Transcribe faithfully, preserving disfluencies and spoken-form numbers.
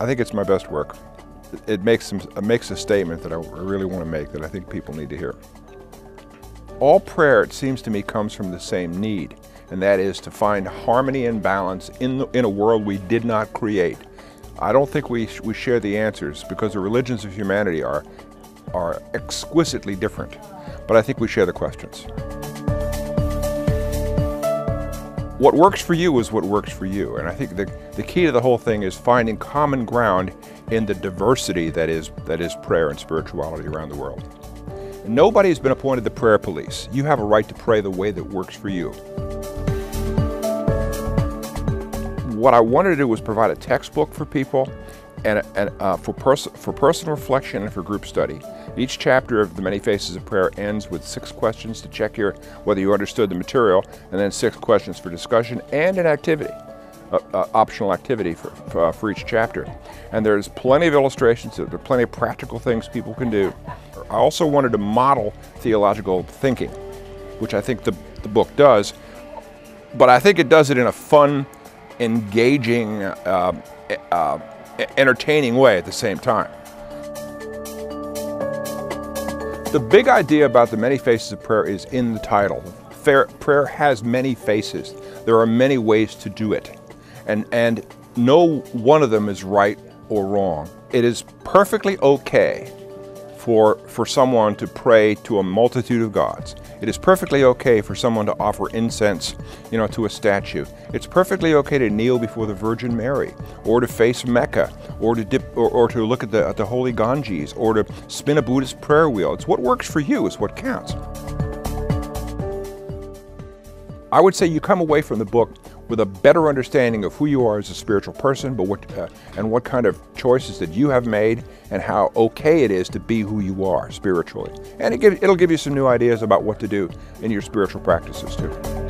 I think it's my best work. It makes some, it makes a statement that I really want to make that I think people need to hear. All prayer, it seems to me, comes from the same need, and that is to find harmony and balance in, the, in a world we did not create. I don't think we, sh we share the answers, because the religions of humanity are, are exquisitely different, but I think we share the questions. What works for you is what works for you, and I think the, the key to the whole thing is finding common ground in the diversity that is, that is prayer and spirituality around the world. Nobody's been appointed the prayer police. You have a right to pray the way that works for you. What I wanted to do was provide a textbook for people and, and uh, for, pers for personal reflection and for group study. Each chapter of The Many Faces of Prayer ends with six questions to check your, whether you understood the material, and then six questions for discussion and an activity, uh, uh, optional activity for, for, uh, for each chapter. And there's plenty of illustrations, there are plenty of practical things people can do. I also wanted to model theological thinking, which I think the, the book does, but I think it does it in a fun, engaging, uh, uh, entertaining way at the same time. The big idea about The Many Faces of Prayer is in the title. Fair, prayer has many faces. There are many ways to do it, and, and no one of them is right or wrong. It is perfectly okay for, for someone to pray to a multitude of gods. It is perfectly okay for someone to offer incense, you know, to a statue. It's perfectly okay to kneel before the Virgin Mary, or to face Mecca, or to dip, or, or to look at the, at the Holy Ganges, or to spin a Buddhist prayer wheel. It's what works for you is what counts. I would say you come away from the book with a better understanding of who you are as a spiritual person, but what uh, and what kind of choices that you have made, and how okay it is to be who you are spiritually. And it give, it'll give you some new ideas about what to do in your spiritual practices too.